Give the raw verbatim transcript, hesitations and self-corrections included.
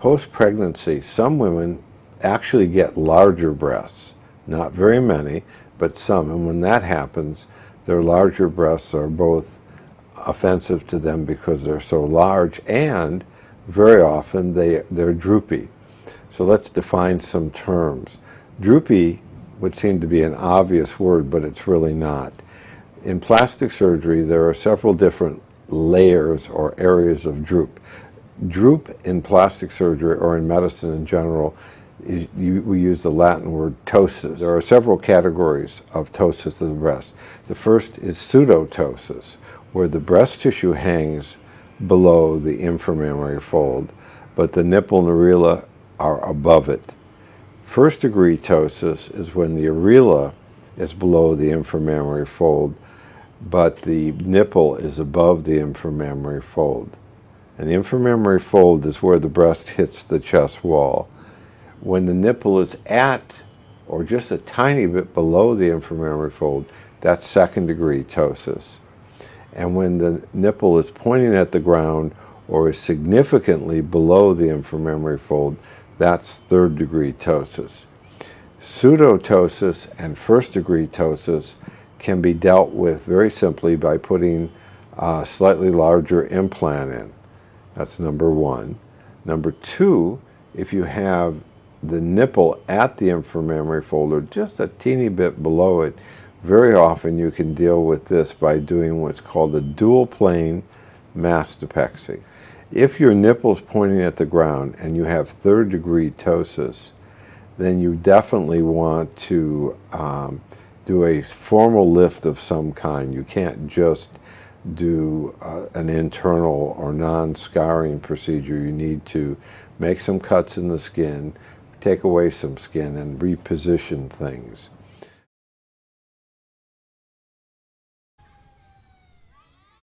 Post-pregnancy, some women actually get larger breasts. Not very many, but some. And when that happens, their larger breasts are both offensive to them because they're so large, and very often they, they're droopy. So let's define some terms. Droopy would seem to be an obvious word, but it's really not. In plastic surgery, there are several different layers or areas of droop. Droop in plastic surgery, or in medicine in general, is, you, we use the Latin word ptosis. There are several categories of ptosis of the breast. The first is pseudoptosis, where the breast tissue hangs below the inframammary fold, but the nipple and areola are above it. First degree ptosis is when the areola is below the inframammary fold, but the nipple is above the inframammary fold. An inframammary fold is where the breast hits the chest wall. When the nipple is at or just a tiny bit below the inframammary fold, that's second degree ptosis. And when the nipple is pointing at the ground or is significantly below the inframammary fold, that's third degree ptosis. Pseudotosis and first degree ptosis can be dealt with very simply by putting a slightly larger implant in. That's number one. Number two, if you have the nipple at the inframammary fold or just a teeny bit below it, very often you can deal with this by doing what's called a dual plane mastopexy. If your nipple's pointing at the ground and you have third degree ptosis, then you definitely want to um, do a formal lift of some kind. You can't just do uh, an internal or non-scarring procedure. You need to make some cuts in the skin, take away some skin, and reposition things.